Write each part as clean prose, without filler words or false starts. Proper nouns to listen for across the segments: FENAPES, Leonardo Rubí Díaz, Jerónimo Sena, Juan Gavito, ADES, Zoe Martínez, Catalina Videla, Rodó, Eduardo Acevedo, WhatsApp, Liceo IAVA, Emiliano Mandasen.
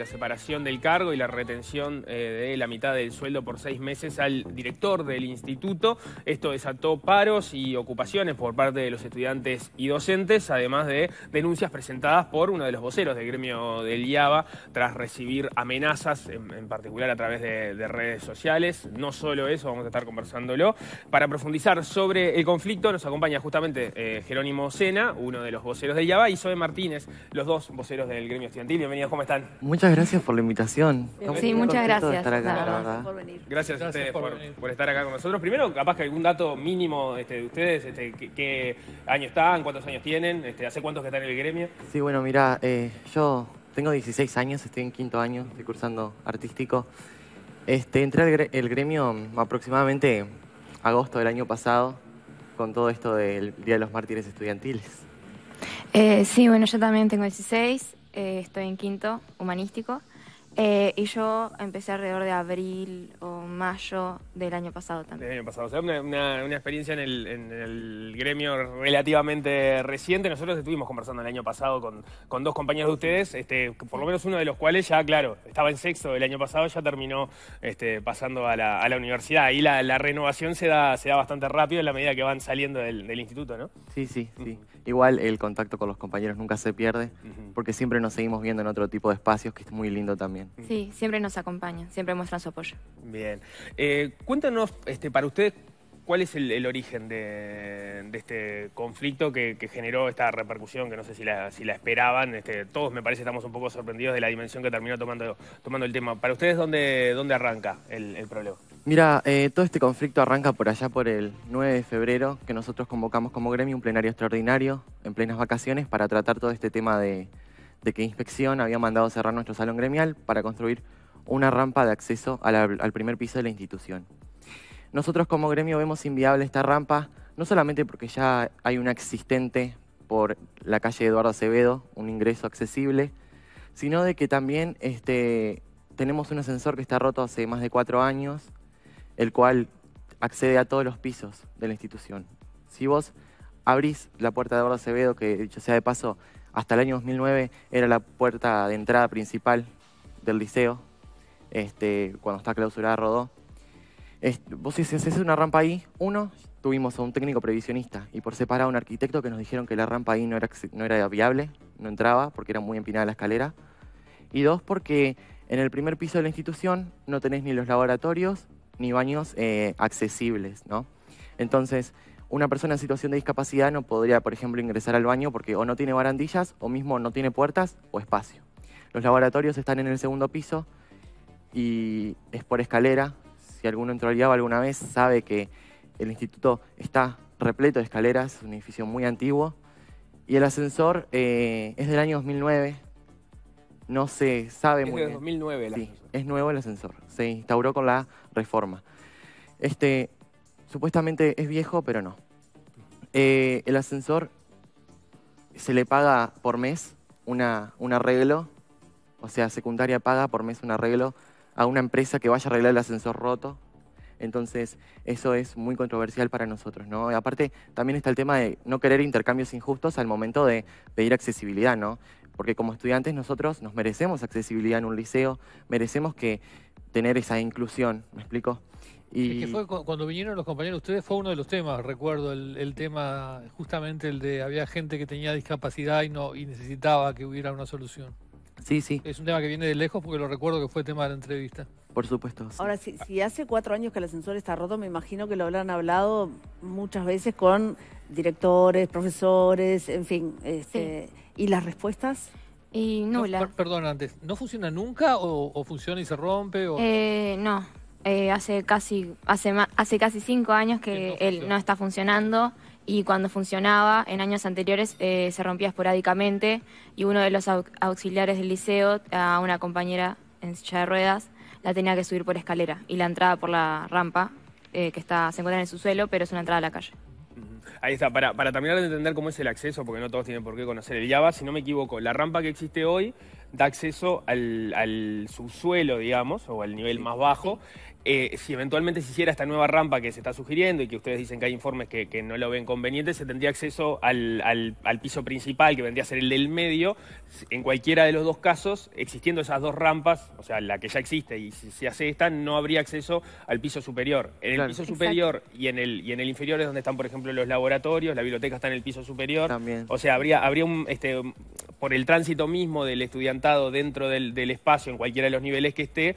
la separación del cargo y la retención de la mitad del sueldo por 6 meses al director del instituto. Esto desató paros y ocupaciones por parte de los estudiantes y docentes, además de denuncias presentadas por uno de los voceros del gremio del IAVA tras recibir amenazas, en particular a través de redes sociales. No solo eso, vamos a estar conversándolo. Para profundizar sobre el conflicto nos acompaña justamente Jerónimo Sena, uno de los voceros del IAVA, y Zoe Martínez, los dos voceros del gremio estudiantil. Bienvenidos, ¿cómo están? Muchas gracias por la invitación. Sí, muchas gracias. Estar acá, gracias por venir. Gracias a ustedes por estar acá con nosotros. Primero, capaz que algún dato mínimo de ustedes, qué año están, cuántos años tienen, hace cuántos que están en el gremio. Sí, bueno, mirá, yo tengo 16 años, estoy en quinto año, estoy cursando artístico. Entré al gremio aproximadamente agosto del año pasado, con todo esto del Día de los Mártires Estudiantiles. Sí, bueno, yo también tengo 16, estoy en quinto, humanístico, y yo empecé alrededor de abril o mayo del año pasado también. Del año pasado, o sea, una experiencia en el gremio relativamente reciente. Nosotros estuvimos conversando el año pasado con dos compañeros de ustedes, por lo menos uno de los cuales ya, claro, estaba en sexto del año pasado, ya terminó pasando a la universidad. Ahí la renovación se da bastante rápido en la medida que van saliendo del instituto, ¿no? Sí, sí, sí. Igual el contacto con los compañeros nunca se pierde, porque siempre nos seguimos viendo en otro tipo de espacios, que es muy lindo también. Sí, siempre nos acompañan, siempre muestran su apoyo. Bien. Cuéntanos, para ustedes, ¿cuál es el origen de este conflicto que generó esta repercusión? Que no sé si la esperaban. Todos, me parece, estamos un poco sorprendidos de la dimensión que terminó tomando el tema. Para ustedes, ¿dónde arranca el problema? Mira, todo este conflicto arranca por allá por el 9 de febrero, que nosotros convocamos como gremio un plenario extraordinario en plenas vacaciones para tratar todo este tema de que Inspección había mandado cerrar nuestro salón gremial para construir una rampa de acceso al primer piso de la institución. Nosotros como gremio vemos inviable esta rampa, no solamente porque ya hay una existente por la calle Eduardo Acevedo, un ingreso accesible, sino de que también tenemos un ascensor que está roto hace más de 4 años, el cual accede a todos los pisos de la institución. Si vos abrís la puerta de Eduardo Acevedo, que dicho sea de paso, hasta el año 2009 era la puerta de entrada principal del liceo, cuando está clausurada Rodó. Vos si se hace una rampa ahí, uno, tuvimos a un técnico previsionista y por separado un arquitecto que nos dijeron que la rampa ahí no era viable, no entraba porque era muy empinada la escalera. Y dos, porque en el primer piso de la institución no tenés ni los laboratorios ni baños accesibles, ¿no? Entonces, una persona en situación de discapacidad no podría, por ejemplo, ingresar al baño porque o no tiene barandillas o mismo no tiene puertas o espacio. Los laboratorios están en el segundo piso y es por escalera. Si alguno entró al IAVA alguna vez, sabe que el instituto está repleto de escaleras, es un edificio muy antiguo. Y el ascensor es del año 2009, no se sabe muy bien. Es de 2009 el ascensor. Sí, es nuevo el ascensor, se instauró con la reforma. Supuestamente es viejo, pero no. El ascensor se le paga por mes un arreglo, o sea, secundaria paga por mes un arreglo a una empresa que vaya a arreglar el ascensor roto. Entonces, eso es muy controversial para nosotros, ¿no? Y aparte, también está el tema de no querer intercambios injustos al momento de pedir accesibilidad, ¿no? Porque como estudiantes nosotros nos merecemos accesibilidad en un liceo, merecemos tener esa inclusión, ¿me explico? Y... Es que fue cuando vinieron los compañeros, ustedes fue uno de los temas, recuerdo, el tema, justamente el de había gente que tenía discapacidad y necesitaba que hubiera una solución. Sí, sí. Es un tema que viene de lejos porque lo recuerdo que fue tema de la entrevista. Por supuesto. Sí. Ahora, si hace 4 años que el ascensor está roto, me imagino que lo habrán hablado muchas veces con directores, profesores, en fin. Sí. ¿Y las respuestas? Y nula. No, perdón, antes, ¿no funciona nunca o funciona y se rompe? O... No, hace casi 5 años que él no está funcionando. Y cuando funcionaba, en años anteriores, se rompía esporádicamente y uno de los auxiliares del liceo, a una compañera en silla de ruedas, la tenía que subir por escalera y la entrada por la rampa, se encuentra en su suelo, pero es una entrada a la calle. Ahí está, para terminar de entender cómo es el acceso, porque no todos tienen por qué conocer el IAVA, si no me equivoco, la rampa que existe hoy da acceso al subsuelo, digamos, o al nivel más bajo. Si eventualmente se hiciera esta nueva rampa que se está sugiriendo y que ustedes dicen que hay informes que no lo ven conveniente, se tendría acceso al piso principal, que vendría a ser el del medio. En cualquiera de los dos casos, existiendo esas dos rampas, o sea, la que ya existe y si se hace esta, no habría acceso al piso superior. En el piso superior y en el inferior es donde están, por ejemplo, los laboratorios, la biblioteca está en el piso superior. También. O sea, habría un... por el tránsito mismo del estudiantado dentro del espacio, en cualquiera de los niveles que esté,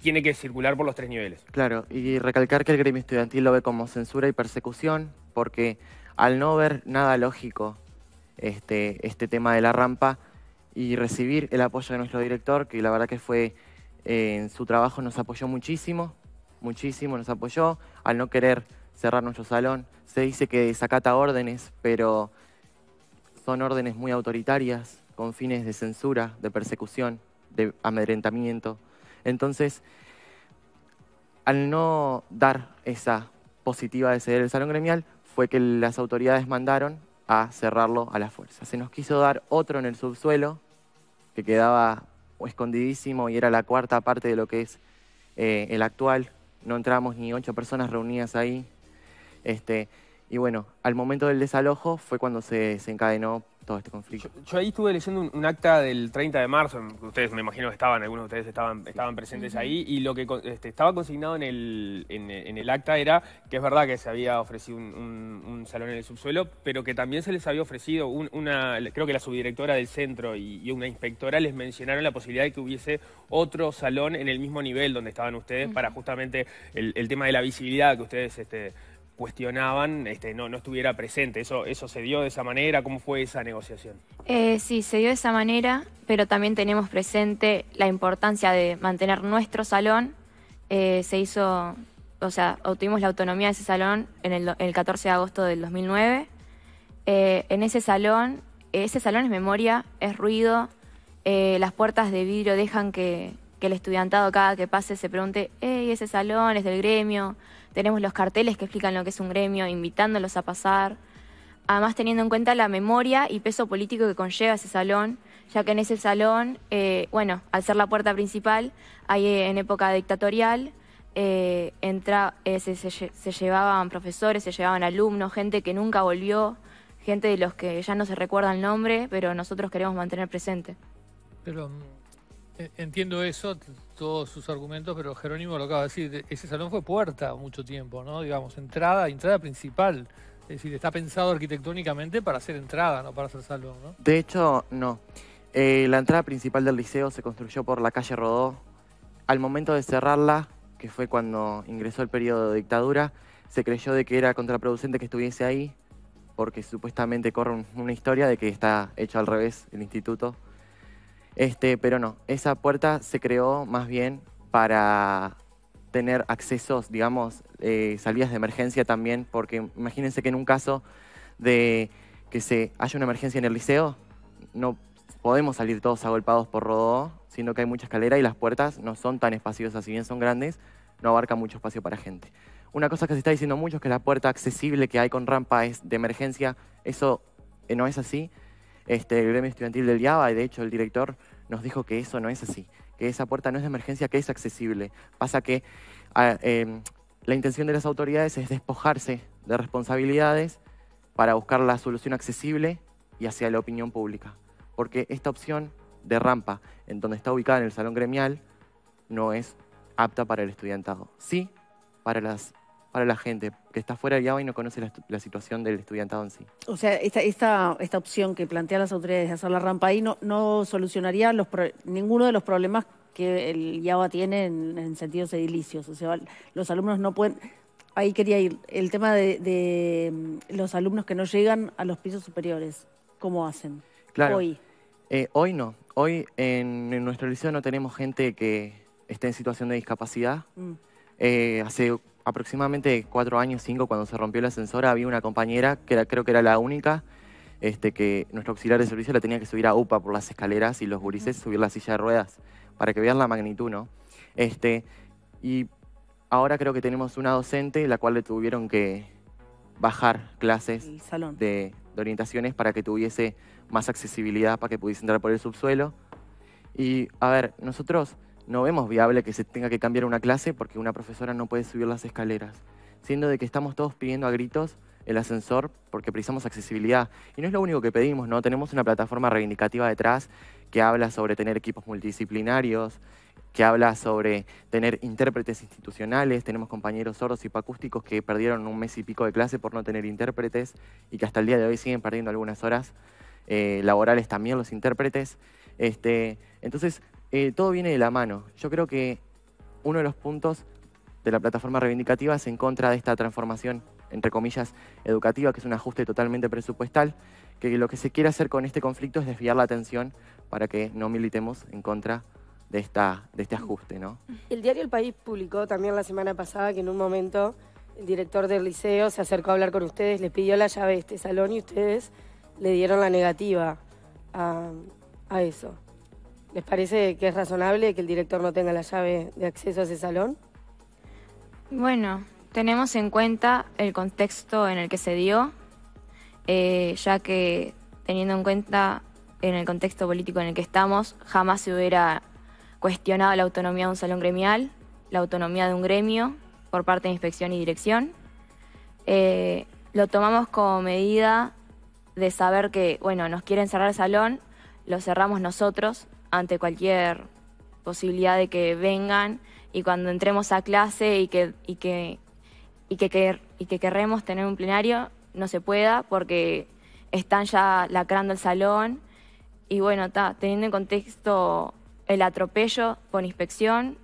tiene que circular por los tres niveles. Claro, y recalcar que el gremio estudiantil lo ve como censura y persecución, porque al no ver nada lógico este tema de la rampa y recibir el apoyo de nuestro director, que la verdad que fue, en su trabajo nos apoyó muchísimo, muchísimo nos apoyó, al no querer cerrar nuestro salón. Se dice que desacata órdenes, pero son órdenes muy autoritarias, con fines de censura, de persecución, de amedrentamiento. Entonces, al no dar esa positiva de ceder el salón gremial, fue que las autoridades mandaron a cerrarlo a la fuerza. Se nos quiso dar otro en el subsuelo, que quedaba escondidísimo y era la cuarta parte de lo que es el actual. No entramos ni 8 personas reunidas ahí. Y bueno, al momento del desalojo fue cuando se encadenó todo este conflicto. Yo ahí estuve leyendo un acta del 30 de marzo, ustedes me imagino que estaban, algunos de ustedes estaban presentes ahí, y lo que estaba consignado en el acta era que es verdad que se había ofrecido un salón en el subsuelo, pero que también se les había ofrecido creo que la subdirectora del centro y una inspectora les mencionaron la posibilidad de que hubiese otro salón en el mismo nivel donde estaban ustedes, para justamente el tema de la visibilidad que ustedes... cuestionaban, no estuviera presente. ¿Eso se dio de esa manera? ¿Cómo fue esa negociación? Sí, se dio de esa manera, pero también tenemos presente la importancia de mantener nuestro salón. Se hizo, o sea, obtuvimos la autonomía de ese salón el 14 de agosto del 2009. En ese salón es memoria, es ruido, las puertas de vidrio dejan que el estudiantado cada que pase se pregunte, ese salón es del gremio. Tenemos los carteles que explican lo que es un gremio, invitándolos a pasar. Además, teniendo en cuenta la memoria y peso político que conlleva ese salón, ya que en ese salón, al ser la puerta principal, ahí en época dictatorial, se llevaban profesores, se llevaban alumnos, gente que nunca volvió, gente de los que ya no se recuerda el nombre, pero nosotros queremos mantener presente. Pero... entiendo eso, todos sus argumentos, pero Jerónimo lo acaba de decir, ese salón fue puerta mucho tiempo, ¿no? Digamos, entrada principal. Es decir, está pensado arquitectónicamente para hacer entrada, no para hacer salón, ¿no? De hecho, no. La entrada principal del liceo se construyó por la calle Rodó. Al momento de cerrarla, que fue cuando ingresó el periodo de dictadura, se creyó de que era contraproducente que estuviese ahí, porque supuestamente corre una historia de que está hecho al revés el instituto. Pero no, esa puerta se creó más bien para tener accesos, digamos, salidas de emergencia también, porque imagínense que en un caso de que haya una emergencia en el liceo, no podemos salir todos agolpados por Rodó, sino que hay mucha escalera y las puertas no son tan espaciosas, si bien son grandes, no abarca mucho espacio para gente. Una cosa que se está diciendo mucho es que la puerta accesible que hay con rampa es de emergencia, eso no es así. El gremio estudiantil del IAVA, y de hecho el director nos dijo que eso no es así, que esa puerta no es de emergencia, que es accesible. Pasa que la intención de las autoridades es despojarse de responsabilidades para buscar la solución accesible y hacia la opinión pública. Porque esta opción de rampa, en donde está ubicada en el salón gremial, no es apta para el estudiantado. Sí, para la gente que está fuera del IAVA y no conoce la situación del estudiantado en sí. O sea, esta opción que plantean las autoridades de hacer la rampa ahí no solucionaría ninguno de los problemas que el IAVA tiene en sentidos edilicios. O sea, los alumnos no pueden... Ahí quería ir. El tema de los alumnos que no llegan a los pisos superiores. ¿Cómo hacen? Claro. Hoy. Hoy no. Hoy en nuestro liceo no tenemos gente que esté en situación de discapacidad. Hace... aproximadamente 4 años, 5, cuando se rompió la ascensora, había una compañera, que creo que era la única, que nuestro auxiliar de servicio la tenía que subir a UPA por las escaleras y los gurises subir la silla de ruedas, para que vean la magnitud, ¿no? Y ahora creo que tenemos una docente, la cual le tuvieron que bajar clases de orientaciones para que tuviese más accesibilidad, para que pudiese entrar por el subsuelo. Y, a ver, nosotros no vemos viable que se tenga que cambiar una clase porque una profesora no puede subir las escaleras, siendo de que estamos todos pidiendo a gritos el ascensor porque precisamos accesibilidad. Y no es lo único que pedimos, ¿no? Tenemos una plataforma reivindicativa detrás que habla sobre tener equipos multidisciplinarios, que habla sobre tener intérpretes institucionales. Tenemos compañeros sordos y hipoacústicos que perdieron un mes y pico de clase por no tener intérpretes y que hasta el día de hoy siguen perdiendo algunas horas laborales también los intérpretes. Entonces, todo viene de la mano. Yo creo que uno de los puntos de la plataforma reivindicativa es en contra de esta transformación, entre comillas, educativa, que es un ajuste totalmente presupuestal, que lo que se quiere hacer con este conflicto es desviar la atención para que no militemos en contra de este ajuste, ¿no? El diario El País publicó también la semana pasada que en un momento el director del liceo se acercó a hablar con ustedes, les pidió la llave de este salón y ustedes le dieron la negativa a eso. ¿Les parece que es razonable que el director no tenga la llave de acceso a ese salón? Bueno, tenemos en cuenta el contexto en el que se dio, ya que teniendo en cuenta en el contexto político en el que estamos, jamás se hubiera cuestionado la autonomía de un salón gremial, la autonomía de un gremio por parte de inspección y dirección. Lo tomamos como medida de saber que, bueno, nos quieren cerrar el salón, lo cerramos nosotros ante cualquier posibilidad de que vengan y cuando entremos a clase y que querremos tener un plenario, no se pueda porque están ya lacrando el salón y bueno, teniendo en contexto el atropello por inspección,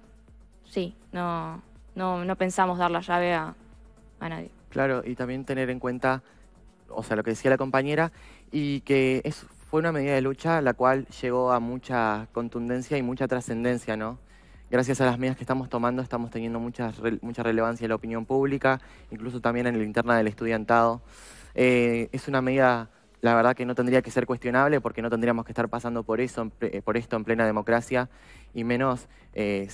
sí, no pensamos dar la llave a nadie. Claro, y también tener en cuenta, o sea, lo que decía la compañera, y que fue una medida de lucha la cual llegó a mucha contundencia y mucha trascendencia, ¿no? Gracias a las medidas que estamos tomando estamos teniendo mucha relevancia en la opinión pública, incluso también en la interna del estudiantado. Es una medida, la verdad que no tendría que ser cuestionable porque no tendríamos que estar pasando por esto en plena democracia y menos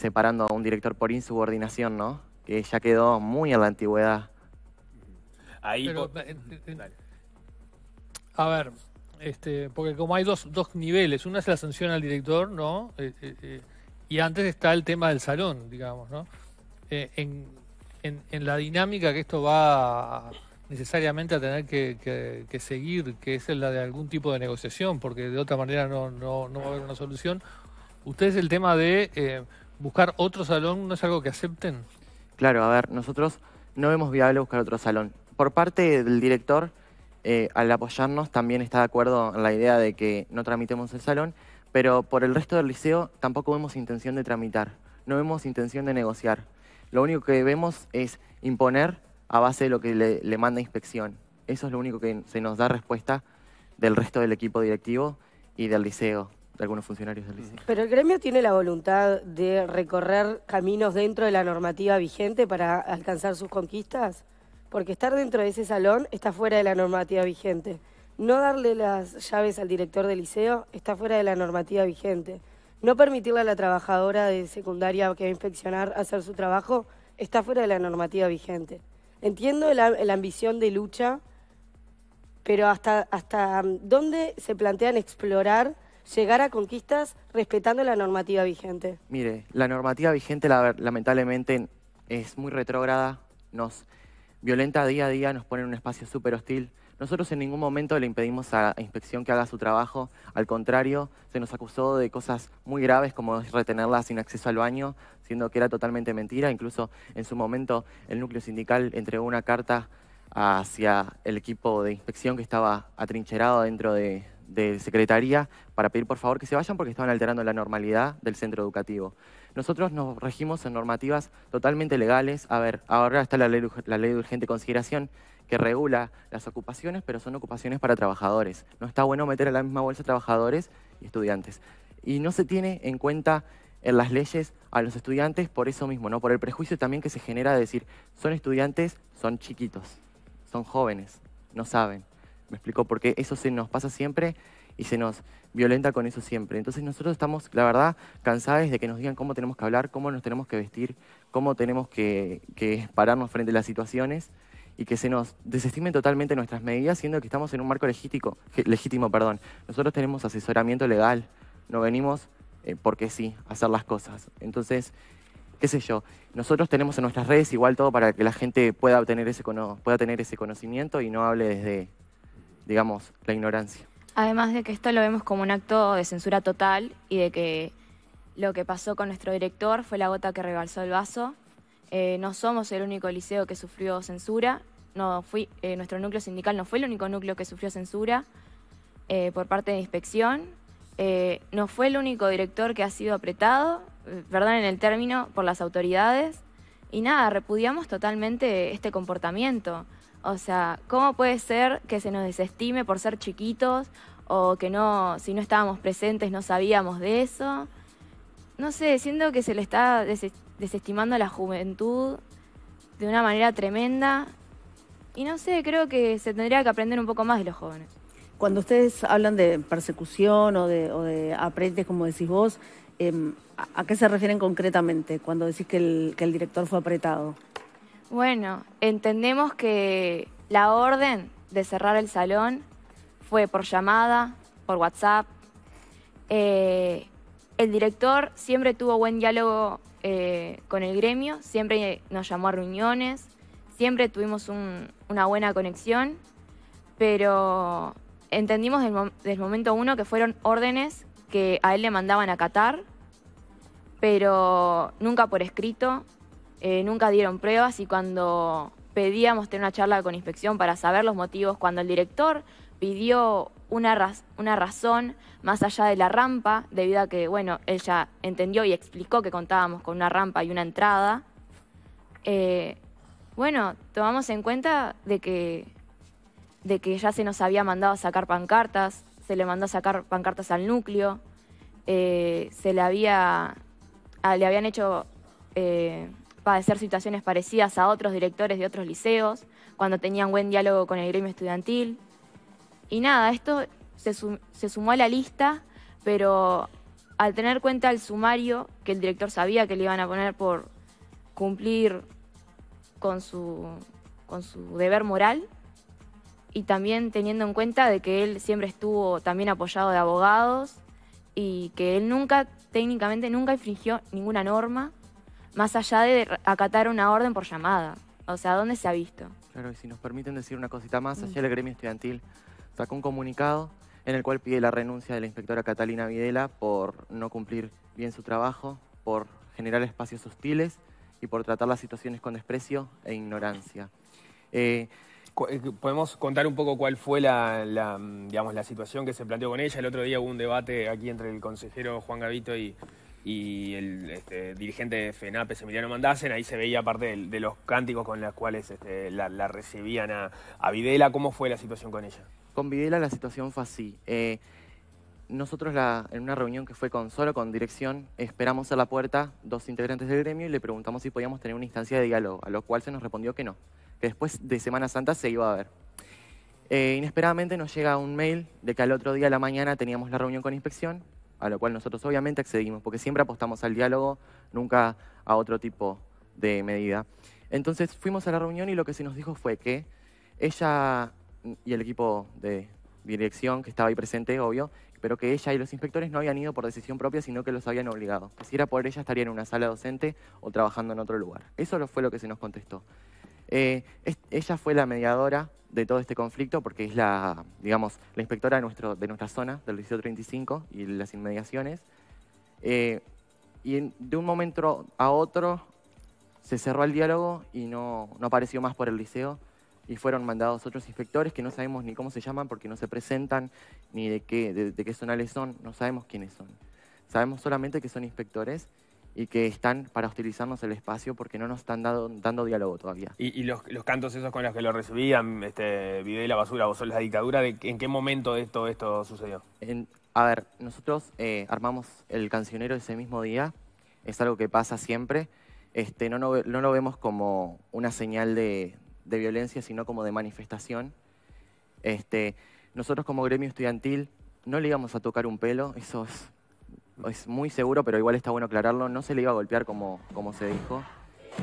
separando a un director por insubordinación, ¿no? Que ya quedó muy en la antigüedad. Ahí. Pero, a ver, porque como hay dos niveles, una es la sanción al director, ¿no? Y antes está el tema del salón, digamos, ¿no? En la dinámica que esto va necesariamente a tener que seguir, que es la de algún tipo de negociación, porque de otra manera no va a haber una solución. ¿Ustedes el tema de buscar otro salón no es algo que acepten? Claro, a ver, nosotros no vemos viable buscar otro salón. Por parte del director, al apoyarnos, también está de acuerdo en la idea de que no tramitemos el salón, pero por el resto del liceo tampoco vemos intención de tramitar, no vemos intención de negociar. Lo único que vemos es imponer a base de lo que le manda inspección. Eso es lo único que se nos da respuesta del resto del equipo directivo y del liceo, de algunos funcionarios del liceo. Pero el gremio tiene la voluntad de recorrer caminos dentro de la normativa vigente para alcanzar sus conquistas, porque estar dentro de ese salón está fuera de la normativa vigente. No darle las llaves al director del liceo está fuera de la normativa vigente. No permitirle a la trabajadora de secundaria que va a inspeccionar hacer su trabajo está fuera de la normativa vigente. Entiendo la ambición de lucha, pero hasta dónde se plantean explorar, llegar a conquistas respetando la normativa vigente. Mire, la normativa vigente lamentablemente es muy retrógrada, nos violenta día a día, nos pone en un espacio súper hostil. Nosotros en ningún momento le impedimos a la inspección que haga su trabajo. Al contrario, se nos acusó de cosas muy graves como retenerla sin acceso al baño, siendo que era totalmente mentira. Incluso en su momento el núcleo sindical entregó una carta hacia el equipo de inspección que estaba atrincherado dentro de secretaría para pedir por favor que se vayan porque estaban alterando la normalidad del centro educativo. Nosotros nos regimos en normativas totalmente legales. A ver, ahora está la ley de urgente consideración que regula las ocupaciones, pero son ocupaciones para trabajadores. No está bueno meter a la misma bolsa trabajadores y estudiantes. Y no se tiene en cuenta en las leyes a los estudiantes por eso mismo, ¿no? Por el prejuicio también que se genera de decir, son estudiantes, son chiquitos, son jóvenes, no saben. Me explicó, porque eso se nos pasa siempre y se nos violenta con eso siempre. Entonces nosotros estamos, la verdad, cansados de que nos digan cómo tenemos que hablar, cómo nos tenemos que vestir, cómo tenemos que pararnos frente a las situaciones y que se nos desestimen totalmente nuestras medidas, siendo que estamos en un marco legítimo. Nosotros tenemos asesoramiento legal, no venimos porque sí, hacer las cosas. Entonces, qué sé yo, nosotros tenemos en nuestras redes igual todo para que la gente pueda obtener ese, conocimiento y no hable desde, digamos, la ignorancia. Además de que esto lo vemos como un acto de censura total y de que lo que pasó con nuestro director fue la gota que rebalsó el vaso. No somos el único liceo que sufrió censura, nuestro núcleo sindical no fue el único núcleo que sufrió censura por parte de inspección, no fue el único director que ha sido apretado, perdón en el término, por las autoridades. Y nada, repudiamos totalmente este comportamiento. O sea, ¿cómo puede ser que se nos desestime por ser chiquitos o que no, si no estábamos presentes no sabíamos de eso? No sé, siento que se le está desestimando a la juventud de una manera tremenda. Y no sé, creo que se tendría que aprender un poco más de los jóvenes. Cuando ustedes hablan de persecución o de apretes, como decís vos, ¿a qué se refieren concretamente cuando decís que el director fue apretado? Bueno, entendemos que la orden de cerrar el salón fue por llamada, por WhatsApp. El director siempre tuvo buen diálogo con el gremio, siempre nos llamó a reuniones, siempre tuvimos una buena conexión, pero entendimos del momento uno que fueron órdenes que a él le mandaban acatar, pero nunca por escrito, nunca dieron pruebas, y cuando pedíamos tener una charla con inspección para saber los motivos, cuando el director pidió una razón más allá de la rampa, debido a que, bueno, él ya entendió y explicó que contábamos con una rampa y una entrada, bueno, tomamos en cuenta de que ya se nos había mandado a sacar pancartas, se le mandó a sacar pancartas al núcleo, le habían hecho padecer situaciones parecidas a otros directores de otros liceos, cuando tenían buen diálogo con el gremio estudiantil. Y nada, esto se sumó a la lista, pero al tener cuenta el sumario, que el director sabía que le iban a poner por cumplir con su deber moral, y también teniendo en cuenta de que él siempre estuvo también apoyado de abogados y que él nunca, técnicamente nunca infringió ninguna norma, más allá de acatar una orden por llamada. O sea, ¿dónde se ha visto? Claro, y si nos permiten decir una cosita más, ayer el gremio estudiantil sacó un comunicado en el cual pide la renuncia de la inspectora Catalina Videla por no cumplir bien su trabajo, por generar espacios hostiles y por tratar las situaciones con desprecio e ignorancia. ¿Podemos contar un poco cuál fue la situación que se planteó con ella? El otro día hubo un debate aquí entre el consejero Juan Gavito y el dirigente de FENAPES, Emiliano Mandasen. Ahí se veía parte de los cánticos con los cuales la recibían a Videla. ¿Cómo fue la situación con ella? Con Videla la situación fue así. Nosotros en una reunión que fue solo con dirección, esperamos a la puerta dos integrantes del gremio y le preguntamos si podíamos tener una instancia de diálogo, a lo cual se nos respondió que no, que después de Semana Santa se iba a ver. Inesperadamente nos llega un mail de que al otro día a la mañana teníamos la reunión con inspección, a lo cual nosotros obviamente accedimos, porque siempre apostamos al diálogo, nunca a otro tipo de medida. Entonces fuimos a la reunión y lo que se nos dijo fue que ella y el equipo de dirección, que estaba ahí presente, obvio, pero que ella y los inspectores no habían ido por decisión propia, sino que los habían obligado. Que si era por ella estaría en una sala docente o trabajando en otro lugar. Eso fue lo que se nos contestó. Ella fue la mediadora de todo este conflicto porque es la inspectora de nuestra zona, del Liceo 35 y las inmediaciones. De un momento a otro se cerró el diálogo y no apareció más por el liceo y fueron mandados otros inspectores que no sabemos ni cómo se llaman porque no se presentan ni de qué zonales son, no sabemos quiénes son. Sabemos solamente que son inspectores y que están para hostilizarnos el espacio porque no nos están dando diálogo todavía. ¿Y los cantos esos con los que lo recibían, Videla, basura, vos sos la dictadura, ¿en qué momento de esto sucedió? Nosotros armamos el cancionero ese mismo día, es algo que pasa siempre, no lo vemos como una señal de violencia, sino como de manifestación. Nosotros como gremio estudiantil no le íbamos a tocar un pelo, eso es muy seguro, pero igual está bueno aclararlo, no se le iba a golpear como se dijo,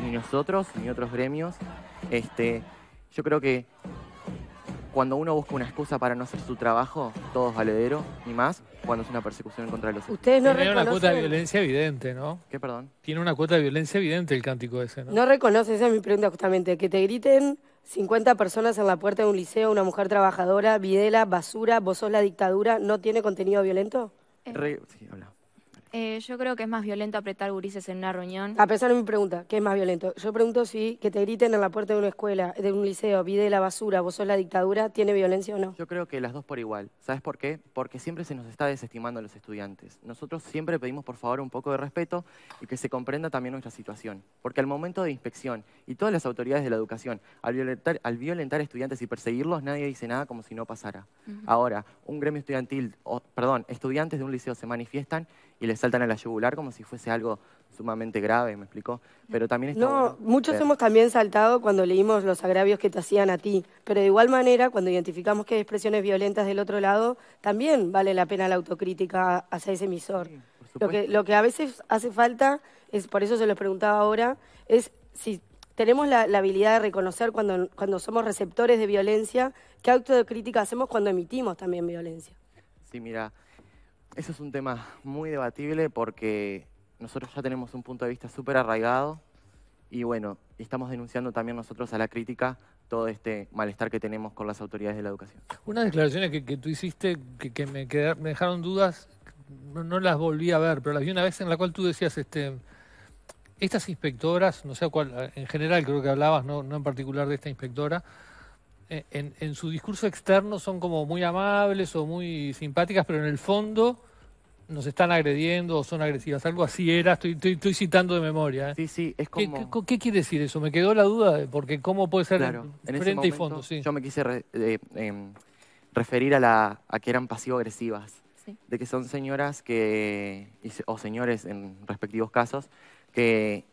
ni nosotros, ni otros gremios. Yo creo que cuando uno busca una excusa para no hacer su trabajo, todo es valedero, y más cuando es una persecución contra los... Ustedes no reconocen... Tiene una cuota de violencia evidente, ¿no? ¿Qué, perdón? Tiene una cuota de violencia evidente el cántico ese, ¿no? No reconoce, esa es mi pregunta justamente, que te griten 50 personas en la puerta de un liceo, una mujer trabajadora, Videla, basura, vos sos la dictadura, ¿no tiene contenido violento? Sí, hola. Yo creo que es más violento apretar gurises en una reunión. A pesar de mi pregunta, ¿qué es más violento? Yo pregunto si que te griten en la puerta de una escuela, de un liceo, Videla, basura, vos sos la dictadura, ¿tiene violencia o no? Yo creo que las dos por igual. ¿Sabes por qué? Porque siempre se nos está desestimando a los estudiantes. Nosotros siempre pedimos, por favor, un poco de respeto y que se comprenda también nuestra situación. Porque al momento de inspección y todas las autoridades de la educación, al violentar estudiantes y perseguirlos, nadie dice nada como si no pasara. Ahora, un gremio estudiantil, estudiantes de un liceo se manifiestan y les saltan a la yugular como si fuese algo sumamente grave, ¿me explicó? Pero también está bueno. Muchos hemos también saltado cuando leímos los agravios que te hacían a ti, pero de igual manera, cuando identificamos que hay expresiones violentas del otro lado, también vale la pena la autocrítica hacia ese emisor. Sí, lo que a veces hace falta, es por eso se los preguntaba ahora, es si tenemos la habilidad de reconocer cuando somos receptores de violencia, qué autocrítica hacemos cuando emitimos también violencia. Sí, mira... Eso es un tema muy debatible porque nosotros ya tenemos un punto de vista súper arraigado y bueno, estamos denunciando también nosotros a la crítica todo este malestar que tenemos con las autoridades de la educación. Unas declaraciones que tú hiciste que me dejaron dudas, no las volví a ver, pero las vi una vez en la cual tú decías, estas inspectoras, no sé cuál, en general creo que hablabas, no en particular de esta inspectora, en su discurso externo son como muy amables o muy simpáticas, pero en el fondo nos están agrediendo o son agresivas. Algo así era, estoy citando de memoria. Sí, sí, es como... ¿Qué quiere decir eso? Me quedó la duda, porque cómo puede ser claro, frente y fondo. Sí. Yo me quise referir a que eran pasivo-agresivas, sí. De que son señoras que o señores en respectivos casos que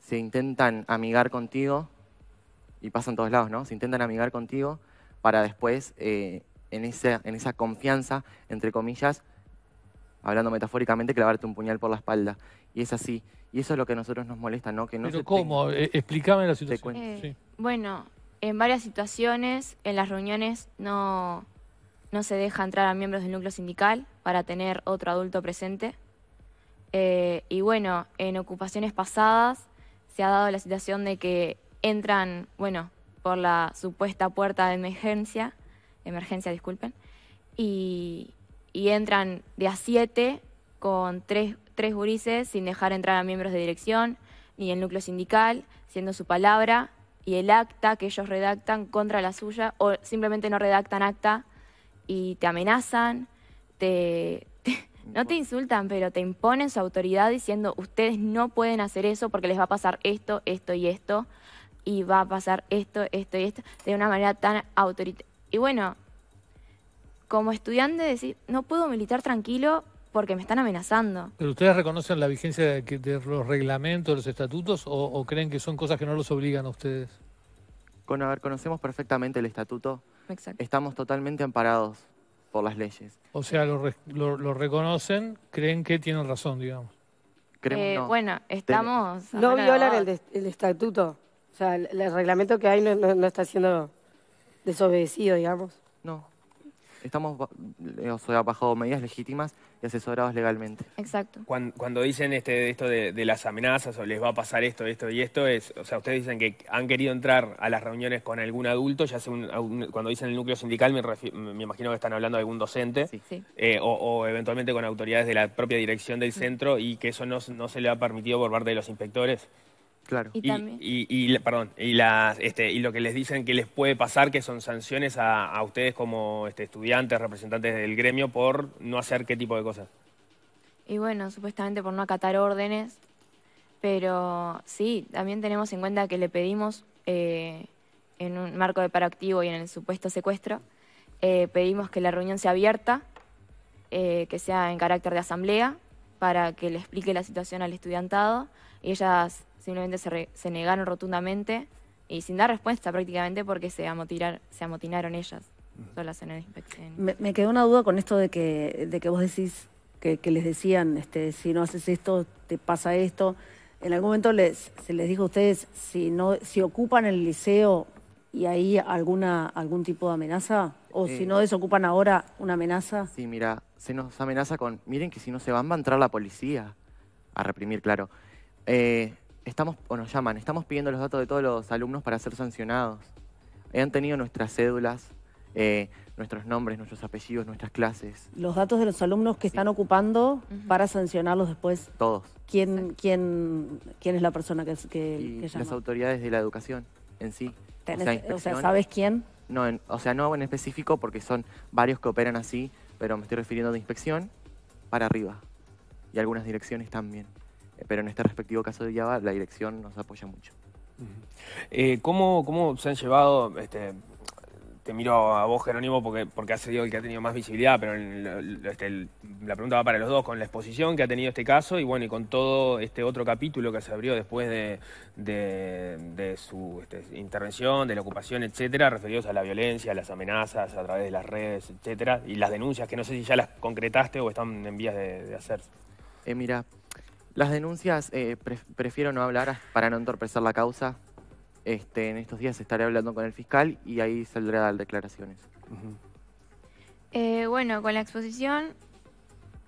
se intentan amigar contigo. Y pasa en todos lados, ¿no? Se intentan amigar contigo para después, en esa confianza, entre comillas, hablando metafóricamente, clavarte un puñal por la espalda. Y es así. Y eso es lo que a nosotros nos molesta, ¿no? Que no. ¿Pero cómo? Explícame la situación. Sí. Bueno, en varias situaciones, en las reuniones, no se deja entrar a miembros del núcleo sindical para tener otro adulto presente. Y bueno, en ocupaciones pasadas se ha dado la situación de que entran, bueno, por la supuesta puerta de emergencia, disculpen, y entran de a 7 con tres gurises sin dejar entrar a miembros de dirección ni el núcleo sindical, siendo su palabra y el acta que ellos redactan contra la suya o simplemente no redactan acta y te amenazan, no te insultan, pero te imponen su autoridad diciendo ustedes no pueden hacer eso porque les va a pasar esto, esto y esto. Y va a pasar esto, esto y esto, de una manera tan autoritaria. Y bueno, como estudiante decir, no puedo militar tranquilo porque me están amenazando. ¿Pero ustedes reconocen la vigencia de los reglamentos, de los estatutos, o creen que son cosas que no los obligan a ustedes? Conocemos perfectamente el estatuto. Exacto. Estamos totalmente amparados por las leyes. O sea, lo reconocen, creen que tienen razón, digamos. Bueno, estamos... No violan el estatuto. O sea, el reglamento que hay no está siendo desobedecido, digamos. No. Estamos bajo medidas legítimas y asesorados legalmente. Exacto. Cuando dicen esto de las amenazas o les va a pasar esto, esto y esto, o sea, ustedes dicen que han querido entrar a las reuniones con algún adulto, ya sea cuando dicen el núcleo sindical me imagino que están hablando de algún docente, sí. O eventualmente con autoridades de la propia dirección del centro y que eso no se le ha permitido por parte de los inspectores. Claro. Y lo que les dicen que les puede pasar, que son sanciones a ustedes como estudiantes, representantes del gremio, por no hacer qué tipo de cosas. Y bueno, supuestamente por no acatar órdenes, pero sí, también tenemos en cuenta que le pedimos, en un marco de paro activo y en el supuesto secuestro, pedimos que la reunión sea abierta, que sea en carácter de asamblea, para que le explique la situación al estudiantado, y ellas simplemente se negaron rotundamente y sin dar respuesta prácticamente porque se amotinaron ellas solas en la inspección. Me quedó una duda con esto de que vos decís que les decían si no haces esto te pasa esto. ¿En algún momento se les dijo a ustedes si ocupan el liceo y ahí algún tipo de amenaza? ¿O si no desocupan ahora una amenaza? Sí, mira, se nos amenaza con, miren que si no se van, va a entrar la policía a reprimir, claro. Nos llaman, estamos pidiendo los datos de todos los alumnos para ser sancionados. Han tenido nuestras cédulas, nuestros nombres, nuestros apellidos, nuestras clases. ¿Los datos de los alumnos que están ocupando para sancionarlos después? Todos. ¿Quién es la persona que llama? Las autoridades de la educación en sí. ¿Sabes quién? No, no en específico porque son varios que operan así, pero me estoy refiriendo de inspección para arriba y algunas direcciones también. Pero en este respectivo caso de IAVA, la dirección nos apoya mucho. ¿Cómo se han llevado? Te miro a vos, Jerónimo, porque has sido el que ha tenido más visibilidad, pero la pregunta va para los dos, con la exposición que ha tenido este caso y bueno, y con todo este otro capítulo que se abrió después de su intervención, de la ocupación, etcétera, referidos a la violencia, a las amenazas a través de las redes, etcétera, y las denuncias, que no sé si ya las concretaste o están en vías de hacerse. Mira, las denuncias prefiero no hablar para no entorpecer la causa. En estos días estaré hablando con el fiscal y ahí saldré a dar declaraciones. Bueno, con la exposición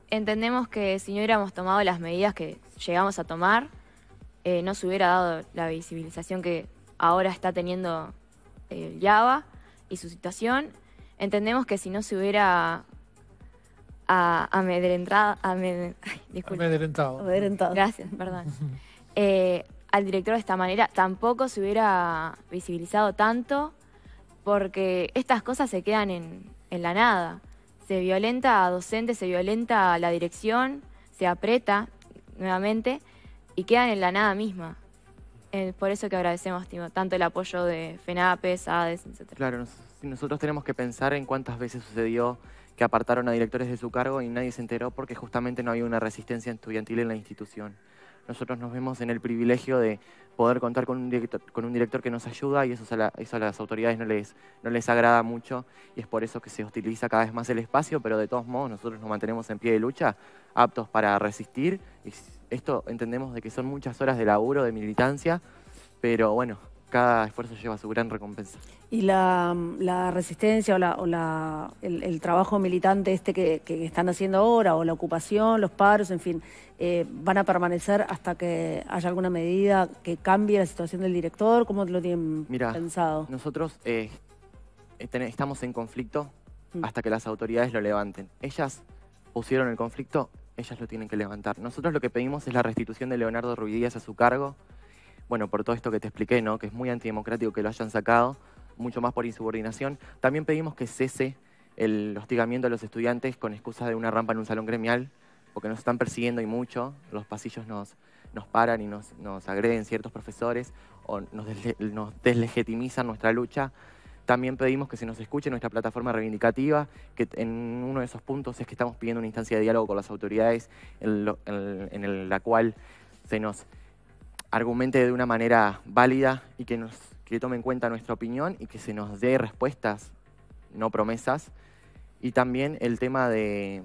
entendemos que si no hubiéramos tomado las medidas que llegamos a tomar, no se hubiera dado la visibilización que ahora está teniendo el IAVA y su situación. Entendemos que si no se hubiera... amedrentado. Gracias, perdón. Al director de esta manera tampoco se hubiera visibilizado tanto porque estas cosas se quedan en la nada. Se violenta a docentes, se violenta a la dirección, se aprieta nuevamente y quedan en la nada misma. Por eso que agradecemos tanto el apoyo de FENAPES, ADES, etc. Claro, nosotros tenemos que pensar en cuántas veces sucedió que apartaron a directores de su cargo y nadie se enteró porque justamente no había una resistencia estudiantil en la institución. Nosotros nos vemos en el privilegio de poder contar con un director que nos ayuda y eso a las autoridades no les agrada mucho y es por eso que se hostiliza cada vez más el espacio, pero de todos modos nosotros nos mantenemos en pie de lucha, aptos para resistir. Y esto entendemos de que son muchas horas de laburo, de militancia, pero bueno, cada esfuerzo lleva su gran recompensa. Y la resistencia o el trabajo militante que están haciendo ahora, o la ocupación, los paros, en fin, ¿van a permanecer hasta que haya alguna medida que cambie la situación del director? ¿Cómo lo tienen pensado? Nosotros estamos en conflicto hasta que las autoridades lo levanten. Ellas pusieron el conflicto, ellas lo tienen que levantar. Nosotros lo que pedimos es la restitución de Leonardo Rubí Díaz a su cargo. Bueno, por todo esto que te expliqué, ¿no? Que es muy antidemocrático que lo hayan sacado, mucho más por insubordinación. También pedimos que cese el hostigamiento a los estudiantes con excusa de una rampa en un salón gremial, porque nos están persiguiendo y mucho, los pasillos nos paran y nos agreden ciertos profesores o nos deslegitimizan nuestra lucha. También pedimos que se nos escuche nuestra plataforma reivindicativa, que en uno de esos puntos es que estamos pidiendo una instancia de diálogo con las autoridades en la cual se nos argumente de una manera válida y que tome en cuenta nuestra opinión y que se nos dé respuestas, no promesas. Y también el tema de,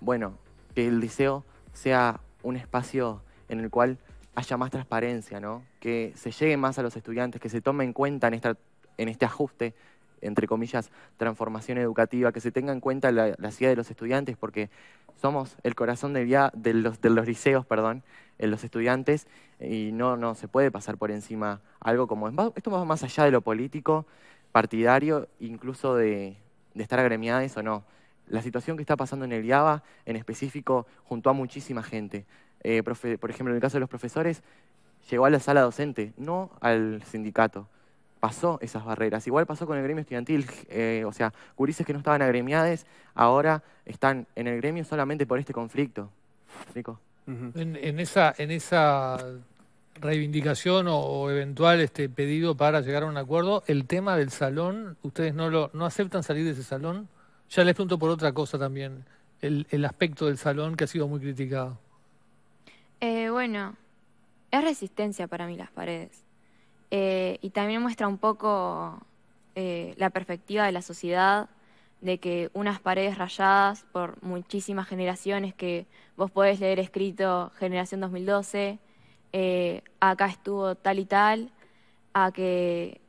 bueno, que el liceo sea un espacio en el cual haya más transparencia, ¿no? Que se llegue más a los estudiantes, que se tome en cuenta en este ajuste, entre comillas, transformación educativa, que se tenga en cuenta la ciudad de los estudiantes, porque somos el corazón de los liceos, perdón, los estudiantes, y no se puede pasar por encima algo como... Esto va más allá de lo político, partidario, incluso de estar agremiadas o no. La situación que está pasando en el IAVA, en específico, juntó a muchísima gente. Por ejemplo, en el caso de los profesores, llegó a la sala docente, no al sindicato. Pasó esas barreras. Igual pasó con el gremio estudiantil, gurises que no estaban agremiades, ahora están en el gremio solamente por este conflicto. Rico. En esa reivindicación o eventual pedido para llegar a un acuerdo, el tema del salón, ¿ustedes no aceptan salir de ese salón? Ya les pregunto por otra cosa también, el aspecto del salón que ha sido muy criticado. Bueno, es resistencia para mí las paredes. Y también muestra un poco la perspectiva de la sociedad, de que unas paredes rayadas por muchísimas generaciones, que vos podés leer escrito generación 2012, acá estuvo tal y tal, a que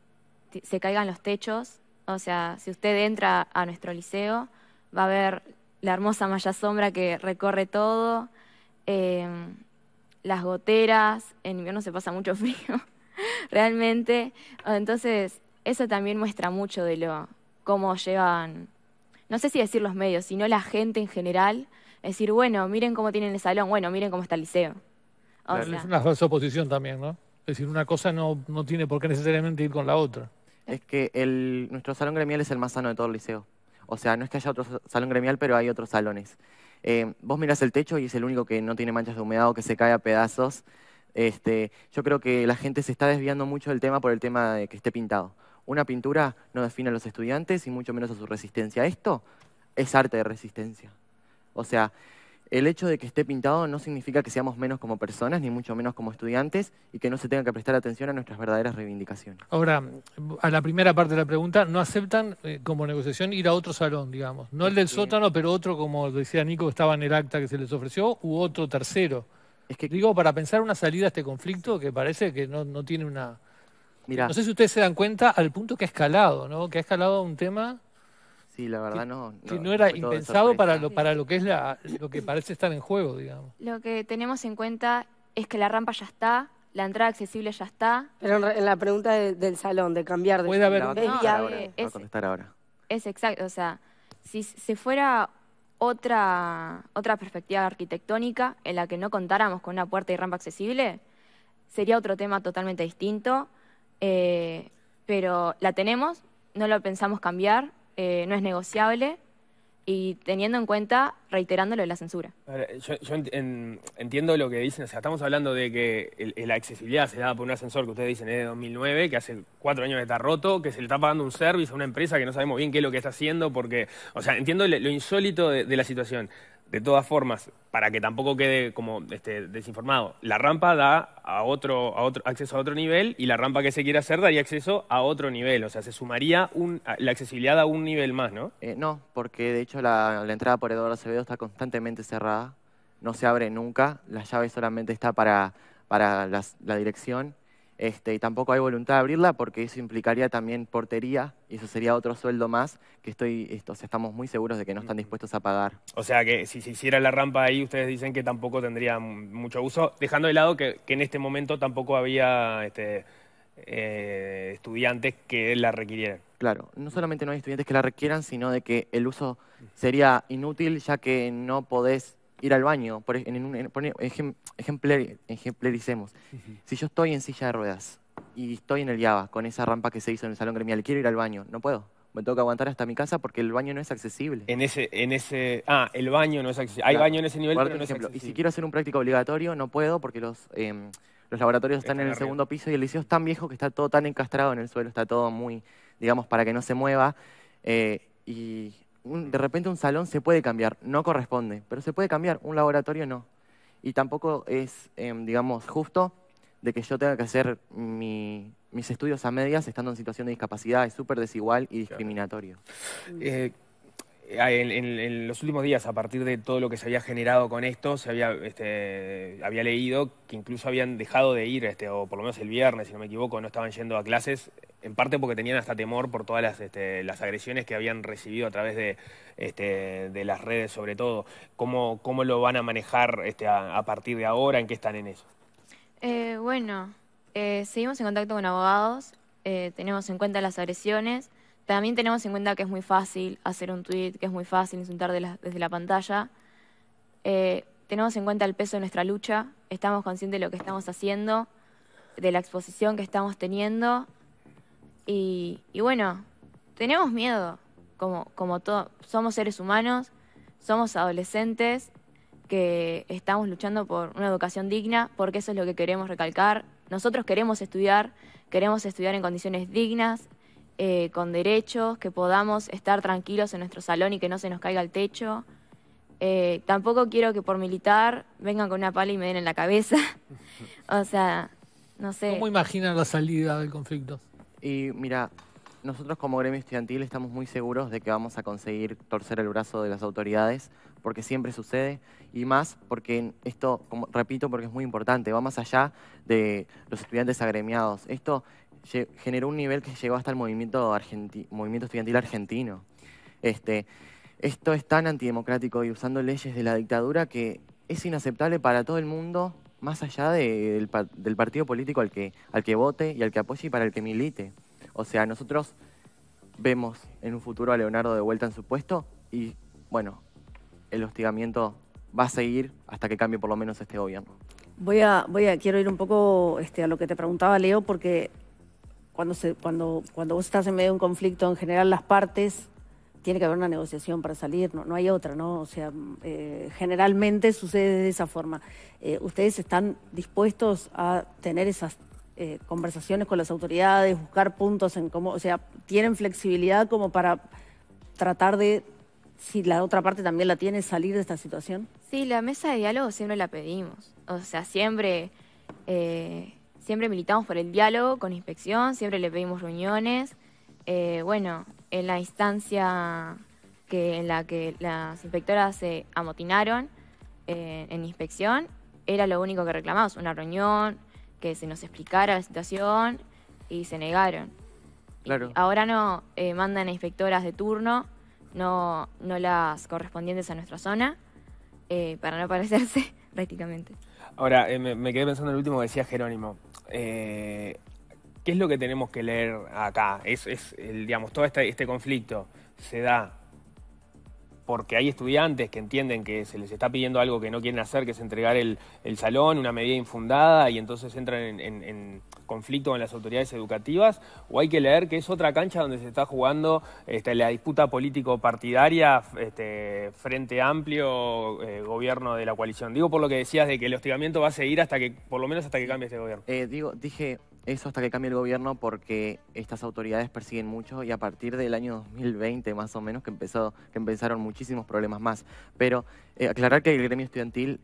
se caigan los techos. O sea, si usted entra a nuestro liceo, va a ver la hermosa malla sombra que recorre todo, las goteras, en invierno se pasa mucho frío, realmente. Entonces, eso también muestra mucho de lo cómo llevan, no sé si decir los medios, sino la gente en general, decir, bueno, miren cómo tienen el salón, bueno, miren cómo está el liceo. O sea, es una falsa oposición también, ¿no? Es decir, una cosa no tiene por qué necesariamente ir con la otra. Es que nuestro salón gremial es el más sano de todo el liceo. O sea, no es que haya otro salón gremial, pero hay otros salones. Vos mirás el techo y es el único que no tiene manchas de humedad o que se cae a pedazos. Yo creo que la gente se está desviando mucho del tema por el tema de que esté pintado. Una pintura no define a los estudiantes y mucho menos a su resistencia. Esto es arte de resistencia. O sea, el hecho de que esté pintado no significa que seamos menos como personas, ni mucho menos como estudiantes, y que no se tenga que prestar atención a nuestras verdaderas reivindicaciones. Ahora, a la primera parte de la pregunta, ¿no aceptan como negociación ir a otro salón, digamos? No el del sótano, pero otro, como decía Nico, estaba en el acta que se les ofreció, u otro tercero. Es que, digo, para pensar una salida a este conflicto que parece que no tiene una... Mirá. No sé si ustedes se dan cuenta al punto que ha escalado, ¿no? Que ha escalado un tema... Sí, la verdad no era impensado para lo que es lo que parece estar en juego, digamos. Lo que tenemos en cuenta es que la rampa ya está, la entrada accesible ya está. Pero en la pregunta del salón, de cambiar de... Puede haber... Va a contestar ahora. Es exacto, o sea, si se fuera otra perspectiva arquitectónica en la que no contáramos con una puerta y rampa accesible, sería otro tema totalmente distinto, pero la tenemos, no lo pensamos cambiar. No es negociable y teniendo en cuenta, reiterando lo de la censura. Yo entiendo lo que dicen, o sea, estamos hablando de que la accesibilidad se da por un ascensor que ustedes dicen es de 2009, que hace 4 años que está roto, que se le está pagando un service a una empresa que no sabemos bien qué es lo que está haciendo, porque, o sea, entiendo lo insólito de la situación. De todas formas, para que tampoco quede como desinformado, la rampa da a otro acceso a otro nivel y la rampa que se quiere hacer daría acceso a otro nivel. O sea, se sumaría la accesibilidad a un nivel más, ¿no? No, porque de hecho la entrada por Eduardo Acevedo está constantemente cerrada, no se abre nunca, la llave solamente está para la dirección y tampoco hay voluntad de abrirla porque eso implicaría también portería y eso sería otro sueldo más que estamos muy seguros de que no están dispuestos a pagar. O sea que si se hiciera la rampa ahí, ustedes dicen que tampoco tendría mucho uso, dejando de lado que en este momento tampoco había estudiantes que la requirieran. Claro, no solamente no hay estudiantes que la requieran, sino de que el uso sería inútil ya que no podés ir al baño. Ejemplaricemos. Si yo estoy en silla de ruedas y estoy en el IAVA con esa rampa que se hizo en el salón gremial, quiero ir al baño, no puedo. Me tengo que aguantar hasta mi casa porque el baño no es accesible. El baño no es accesible. Hay baño en ese nivel, pero no es accesible. Y si quiero hacer un práctico obligatorio, no puedo porque los laboratorios están en el segundo piso y el liceo es tan viejo que está todo tan encastrado en el suelo, está todo muy, digamos, para que no se mueva. De repente un salón se puede cambiar, no corresponde, pero se puede cambiar, un laboratorio no. Y tampoco es, digamos, justo de que yo tenga que hacer mis estudios a medias estando en situación de discapacidad, es súper desigual y discriminatorio. Claro. En los últimos días, a partir de todo lo que se había generado con esto, había leído que incluso habían dejado de ir, o por lo menos el viernes, si no me equivoco, no estaban yendo a clases, en parte porque tenían hasta temor por todas las agresiones que habían recibido a través de las redes, sobre todo. ¿Cómo lo van a manejar a partir de ahora? ¿En qué están en eso? Seguimos en contacto con abogados, tenemos en cuenta las agresiones. También tenemos en cuenta que es muy fácil hacer un tuit, que es muy fácil insultar desde la pantalla. Tenemos en cuenta el peso de nuestra lucha, estamos conscientes de lo que estamos haciendo, de la exposición que estamos teniendo. Y bueno, tenemos miedo, como todos. Somos seres humanos, somos adolescentes que estamos luchando por una educación digna, porque eso es lo que queremos recalcar. Nosotros queremos estudiar en condiciones dignas, con derechos, que podamos estar tranquilos en nuestro salón y que no se nos caiga el techo. Tampoco quiero que por militar vengan con una pala y me den en la cabeza. O sea, no sé. ¿Cómo imaginan la salida del conflicto? Y mira, nosotros como gremio estudiantil estamos muy seguros de que vamos a conseguir torcer el brazo de las autoridades, porque siempre sucede, y más porque esto, repito, porque es muy importante, va más allá de los estudiantes agremiados. Esto generó un nivel que llegó hasta el movimiento estudiantil argentino. Esto es tan antidemocrático y usando leyes de la dictadura que es inaceptable para todo el mundo, más allá del partido político al que vote y al que apoye y para el que milite. O sea, nosotros vemos en un futuro a Leonardo de vuelta en su puesto y, bueno, el hostigamiento va a seguir hasta que cambie por lo menos este gobierno. Quiero ir un poco a lo que te preguntaba, Leo, porque cuando vos estás en medio de un conflicto, en general las partes, tiene que haber una negociación para salir, no hay otra, ¿no? O sea, generalmente sucede de esa forma. ¿Ustedes están dispuestos a tener esas conversaciones con las autoridades, buscar puntos en cómo, o sea, tienen flexibilidad como para tratar de, si la otra parte también la tiene, salir de esta situación? Sí, la mesa de diálogo siempre la pedimos. O sea, siempre militamos por el diálogo con inspección, siempre le pedimos reuniones. Bueno, en la instancia en la que las inspectoras se amotinaron en inspección, era lo único que reclamamos, una reunión, que se nos explicara la situación, y se negaron. Claro. Ahora no, mandan a inspectoras de turno, no las correspondientes a nuestra zona, para no parecerse prácticamente. Ahora, me quedé pensando en el último que decía Jerónimo. ¿Qué es lo que tenemos que leer acá? Digamos, todo este conflicto se da porque hay estudiantes que entienden que se les está pidiendo algo que no quieren hacer, que es entregar el salón, una medida infundada, y entonces entran en conflicto con las autoridades educativas, o hay que leer que es otra cancha donde se está jugando la disputa político-partidaria, Frente Amplio, gobierno de la coalición. Digo, por lo que decías de que el hostigamiento va a seguir hasta que, por lo menos hasta que cambie este gobierno. Dije eso, hasta que cambie el gobierno, porque estas autoridades persiguen mucho y a partir del año 2020 más o menos que empezaron muchísimos problemas más. Pero aclarar que el gremio estudiantil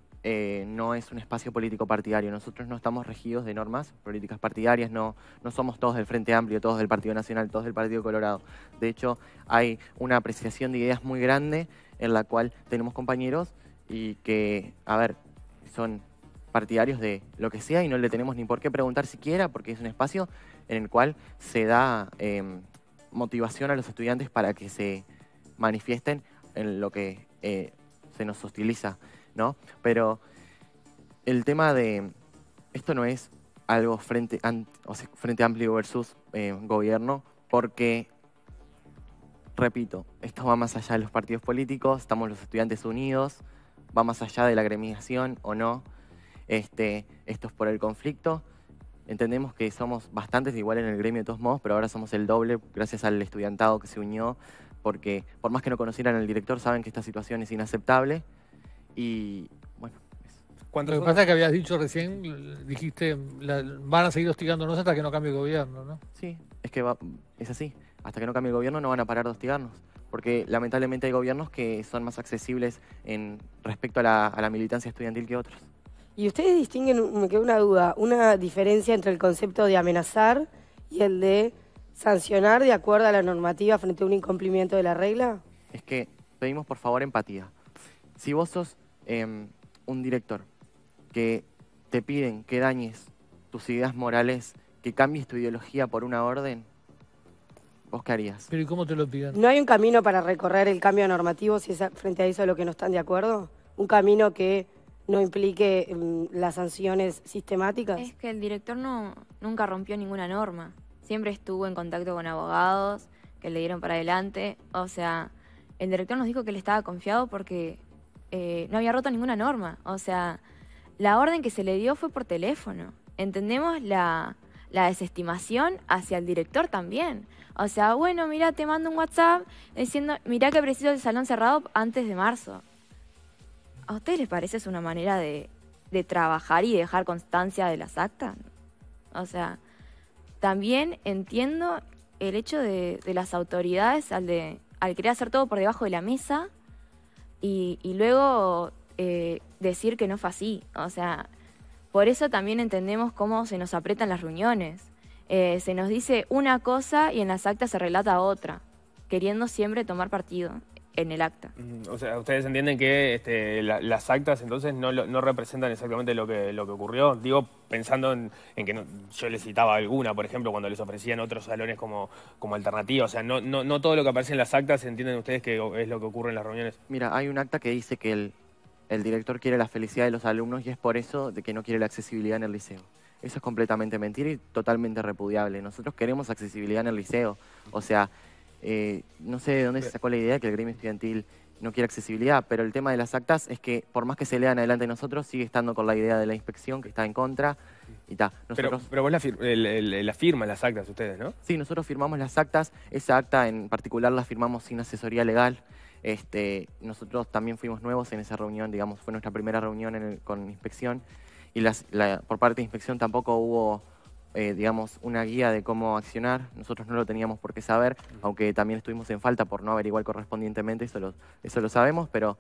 no es un espacio político partidario. Nosotros no estamos regidos de normas políticas partidarias, no somos todos del Frente Amplio, todos del Partido Nacional, todos del Partido Colorado. De hecho, hay una apreciación de ideas muy grande en la cual tenemos compañeros y que, a ver, son partidarios de lo que sea y no le tenemos ni por qué preguntar siquiera, porque es un espacio en el cual se da motivación a los estudiantes para que se manifiesten en lo que se nos hostiliza, ¿no? Pero el tema de esto no es algo Frente Amplio versus gobierno, porque, repito, esto va más allá de los partidos políticos, estamos los estudiantes unidos, va más allá de la agremiación o no. Esto es por el conflicto. Entendemos que somos bastantes, igual en el gremio de todos modos, pero ahora somos el doble gracias al estudiantado que se unió, porque por más que no conocieran al director, saben que esta situación es inaceptable. Y bueno, eso. Lo que pasa es que habías dicho recién, dijiste, van a seguir hostigándonos hasta que no cambie el gobierno, ¿no? Sí, es así. Hasta que no cambie el gobierno no van a parar de hostigarnos, porque lamentablemente hay gobiernos que son más accesibles respecto a la militancia estudiantil que otros. Y ustedes distinguen, me quedó una duda, una diferencia entre el concepto de amenazar y el de sancionar de acuerdo a la normativa frente a un incumplimiento de la regla. Es que pedimos por favor empatía. Si vos sos un director que te piden que dañes tus ideas morales, que cambies tu ideología por una orden, ¿vos qué harías? Pero ¿y cómo te lo piden? ¿No hay un camino para recorrer el cambio normativo si es frente a eso de lo que no están de acuerdo? ¿Un camino que no implique las sanciones sistemáticas? Es que el director nunca rompió ninguna norma. Siempre estuvo en contacto con abogados que le dieron para adelante. O sea, el director nos dijo que él estaba confiado porque no había roto ninguna norma. O sea, la orden que se le dio fue por teléfono. Entendemos la desestimación hacia el director también. O sea, bueno, mirá, te mando un WhatsApp diciendo, mirá que preciso el salón cerrado antes de marzo. ¿A ustedes les parece es una manera de trabajar y dejar constancia de las actas? O sea, también entiendo el hecho de las autoridades al querer hacer todo por debajo de la mesa y luego decir que no fue así. O sea, por eso también entendemos cómo se nos aprietan las reuniones. Se nos dice una cosa y en las actas se relata otra, queriendo siempre tomar partido. en el acta. O sea, ¿ustedes entienden que las actas entonces no representan exactamente lo que ocurrió? Digo, pensando en que no, yo les citaba alguna, por ejemplo, cuando les ofrecían otros salones como alternativa. O sea, no todo lo que aparece en las actas, ¿entienden ustedes que es lo que ocurre en las reuniones? Mira, hay un acta que dice que el director quiere la felicidad de los alumnos y es por eso de que no quiere la accesibilidad en el liceo. Eso es completamente mentira y totalmente repudiable. Nosotros queremos accesibilidad en el liceo. O sea, no sé de dónde se sacó la idea que el gremio estudiantil no quiere accesibilidad, pero el tema de las actas es que por más que se lean adelante de nosotros, sigue estando con la idea de la inspección que está en contra y ta. Nosotros... Pero vos la firman las actas ustedes, ¿no? Sí, nosotros firmamos las actas. Esa acta en particular la firmamos sin asesoría legal. Nosotros también fuimos nuevos en esa reunión, digamos, fue nuestra primera reunión con inspección. Y por parte de inspección tampoco hubo, digamos, una guía de cómo accionar. Nosotros no lo teníamos por qué saber, aunque también estuvimos en falta por no averiguar correspondientemente, eso lo sabemos, pero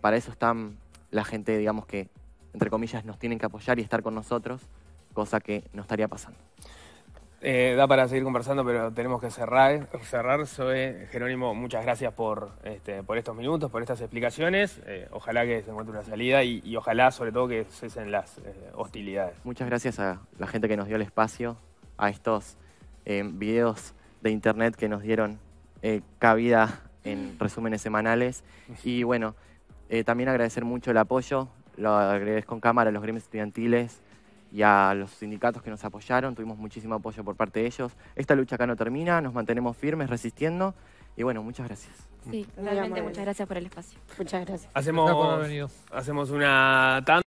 para eso están la gente, digamos, que, entre comillas, nos tienen que apoyar y estar con nosotros, cosa que no estaría pasando. Da para seguir conversando, pero tenemos que cerrar. Zoe, Jerónimo, muchas gracias por estos minutos, por estas explicaciones. Ojalá que se encuentre una salida y ojalá, sobre todo, que cesen las hostilidades. Muchas gracias a la gente que nos dio el espacio, a estos videos de internet que nos dieron cabida en resúmenes semanales. Y bueno, también agradecer mucho el apoyo, lo agradezco en cámara a los gremios estudiantiles, y a los sindicatos que nos apoyaron, tuvimos muchísimo apoyo por parte de ellos. Esta lucha acá no termina, nos mantenemos firmes, resistiendo, y bueno, muchas gracias. Sí, realmente muchas gracias por el espacio. Muchas gracias. Hacemos una tanda.